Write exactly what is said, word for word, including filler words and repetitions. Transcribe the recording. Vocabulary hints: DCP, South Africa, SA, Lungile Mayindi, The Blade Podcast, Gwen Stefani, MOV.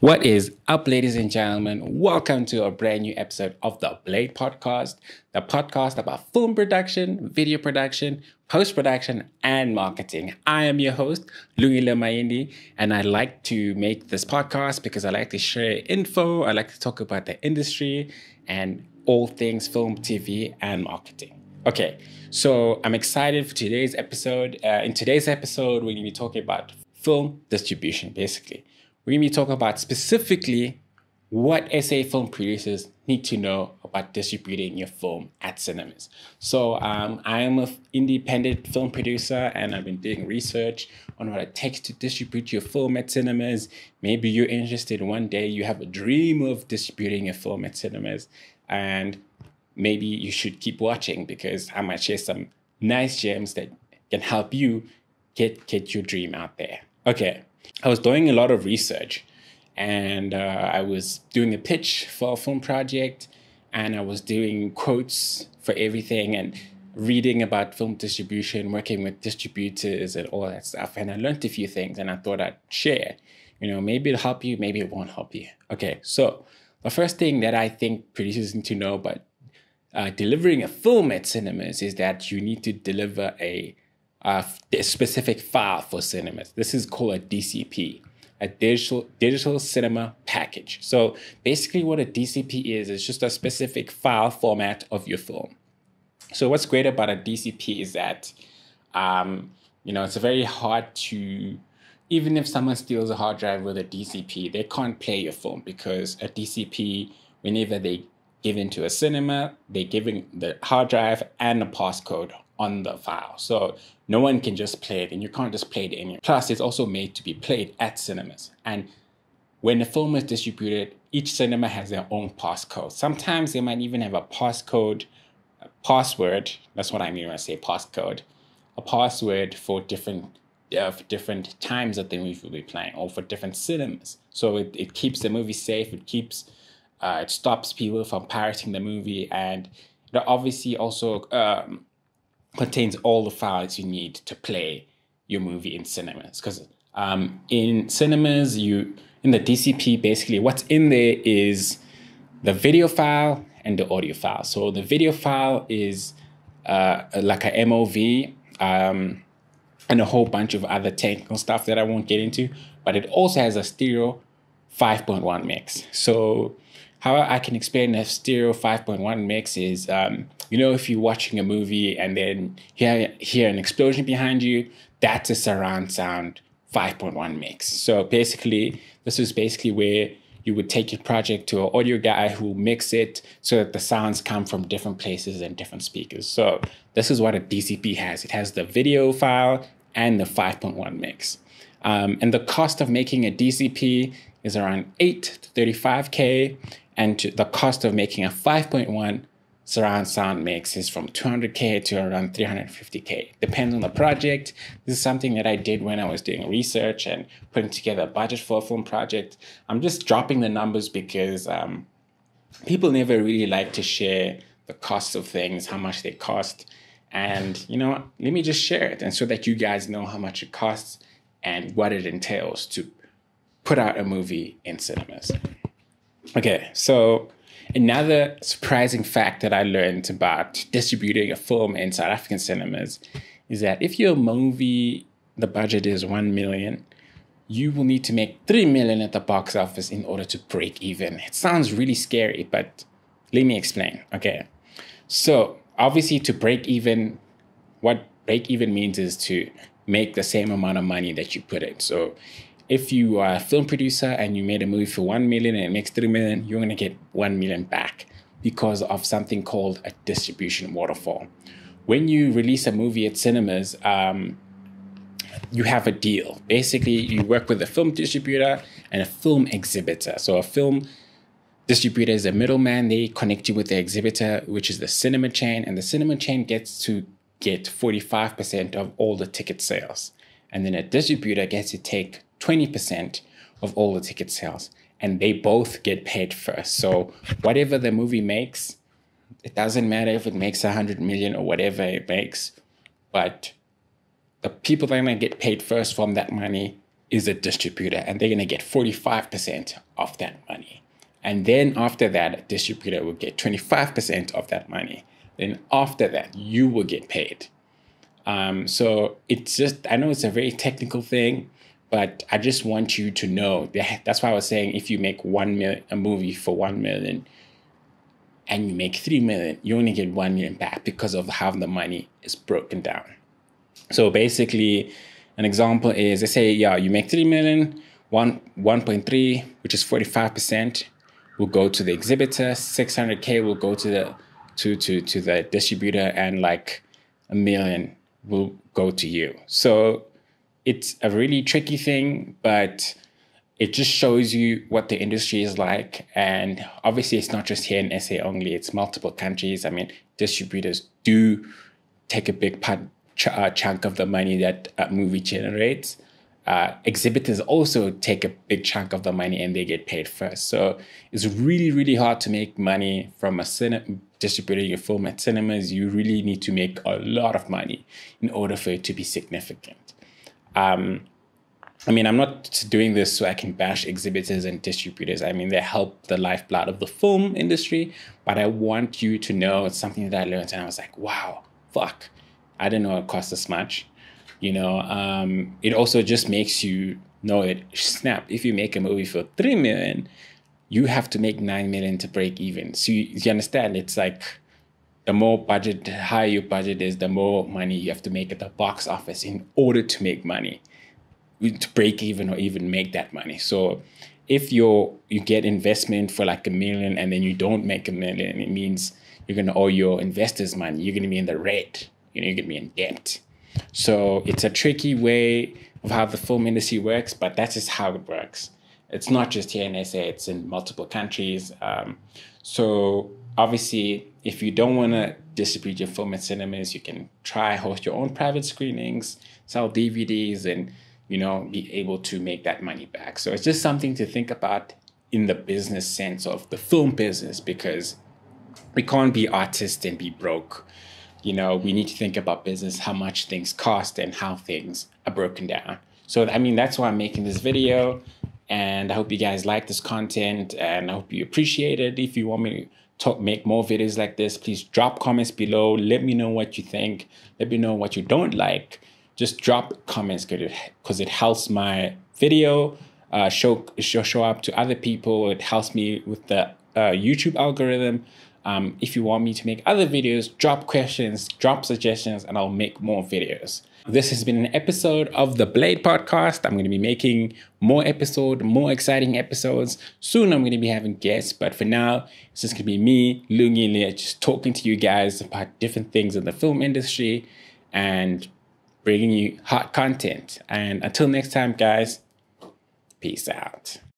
What is up, ladies and gentlemen? Welcome to a brand new episode of The Blade Podcast, the podcast about film production, video production, post-production, and marketing. I am your host, Lungile Mayindi, and I like to make this podcast because I like to share info, I like to talk about the industry, and all things film, T V, and marketing. Okay, so I'm excited for today's episode. Uh, in today's episode, we're going to be talking about film distribution, basically. We're going to be talking about specifically what S A film producers need to know about distributing your film at cinemas. So um, I am an independent film producer, and I've been doing research on what it takes to distribute your film at cinemas. Maybe you're interested one day, you have a dream of distributing a film at cinemas, and maybe you should keep watching because I might share some nice gems that can help you get, get your dream out there. Okay. I was doing a lot of research, and uh, I was doing a pitch for a film project, and I was doing quotes for everything and reading about film distribution, working with distributors and all that stuff. And I learned a few things, and I thought I'd share. You know, maybe it'll help you, maybe it won't help you. Okay, so the first thing that I think producers need to know about uh, delivering a film at cinemas is that you need to deliver a Uh, a specific file for cinemas. This is called a D C P, a digital digital cinema package. So basically what a D C P is, is just a specific file format of your film. So what's great about a D C P is that, um, you know, it's very hard to, even if someone steals a hard drive with a D C P, they can't play your film because a D C P, whenever they give into a cinema, they're giving the hard drive and the passcode on the file. So no one can just play it, and you can't just play it anywhere. Plus, it's also made to be played at cinemas. And when the film is distributed, each cinema has their own passcode. Sometimes they might even have a passcode, a password. That's what I mean when I say passcode. A password for different uh, for different times that the movie will be playing, or for different cinemas. So it, it keeps the movie safe. It keeps, uh, it stops people from pirating the movie, and it obviously also um, contains all the files you need to play your movie in cinemas. Because um, in cinemas, you in the D C P, basically what's in there is the video file and the audio file. So the video file is uh, like a M O V um, and a whole bunch of other technical stuff that I won't get into, but it also has a stereo five point one mix. So how I can explain a stereo five point one mix is, um, you know, if you're watching a movie and then you hear an explosion behind you, that's a surround sound five point one mix. So basically, this is basically where you would take your project to an audio guy who mix it so that the sounds come from different places and different speakers. So this is what a D C P has. It has the video file and the five point one mix. Um, and the cost of making a D C P is around eight to thirty-five K. And the cost of making a five point one surround sound mix is from two hundred K to around three hundred fifty K. Depends on the project. This is something that I did when I was doing research and putting together a budget for a film project. I'm just dropping the numbers because um, people never really like to share the costs of things, how much they cost. And, you know, let me just share it, and so that you guys know how much it costs and what it entails to put out a movie in cinemas. Okay, so another surprising fact that I learned about distributing a film in South African cinemas is that if your movie, the budget is one million, you will need to make three million at the box office in order to break even. It sounds really scary, but let me explain. Okay, so obviously to break even, what break even means is to make the same amount of money that you put in. So if you are a film producer and you made a movie for one million and it makes three million, you're gonna get one million back because of something called a distribution waterfall. When you release a movie at cinemas, um, you have a deal. Basically, you work with a film distributor and a film exhibitor. So a film distributor is a middleman. They connect you with the exhibitor, which is the cinema chain, and the cinema chain gets to get forty-five percent of all the ticket sales. And then a distributor gets to take twenty percent of all the ticket sales, and they both get paid first. So whatever the movie makes, it doesn't matter if it makes one hundred million or whatever it makes, but the people that are going to get paid first from that money is a distributor, and they're going to get forty-five percent of that money. And then after that, a distributor will get twenty-five percent of that money. Then after that, you will get paid. Um, so it's just, I know it's a very technical thing, but I just want you to know that that's why I was saying, if you make one mil a movie for one million and you make three million, you only get one million back because of how the money is broken down. So basically, an example is, they say, yeah, you make three million, one one point three, which is forty-five percent, will go to the exhibitor, six hundred k will go to the to to to the distributor, and like a million will go to you. So it's a really tricky thing, but it just shows you what the industry is like. And obviously it's not just here in S A only, it's multiple countries. I mean, distributors do take a big part, ch uh, chunk of the money that a movie generates. Uh, exhibitors also take a big chunk of the money and they get paid first. So it's really, really hard to make money from a cine distributing your film at cinemas. You really need to make a lot of money in order for it to be significant. Um, I mean, I'm not doing this so I can bash exhibitors and distributors. I mean, they help the lifeblood of the film industry, but I want you to know it's something that I learned and I was like, wow, fuck, I didn't know it cost this much. You know, um, it also just makes you know it. Snap, if you make a movie for three million, you have to make nine million to break even. So you, you understand, it's like, the more budget, the higher your budget is, the more money you have to make at the box office in order to make money, to break even or even make that money. So if you're, you get investment for like a million and then you don't make a million, it means you're going to owe your investors money. You're going to be in the red, you know, you're going to be in debt. So it's a tricky way of how the film industry works, but that's just how it works. It's not just here in S A, it's in multiple countries. Um, so obviously, if you don't want to distribute your film at cinemas, you can try host your own private screenings, sell D V Ds, and you know, be able to make that money back. So it's just something to think about in the business sense of the film business, because we can't be artists and be broke. You know, we need to think about business, how much things cost and how things are broken down. So, I mean, that's why I'm making this video. And I hope you guys like this content, and I hope you appreciate it. If you want me to talk, make more videos like this, please drop comments below. Let me know what you think. Let me know what you don't like. Just drop comments, because it helps my video uh, show, show, show up to other people. It helps me with the uh, YouTube algorithm. Um, if you want me to make other videos, drop questions, drop suggestions, and I'll make more videos. This has been an episode of The Blade Podcast. I'm going to be making more episodes, more exciting episodes. Soon I'm going to be having guests, but for now, it's just going to be me, Lungile, just talking to you guys about different things in the film industry and bringing you hot content. And until next time, guys, peace out.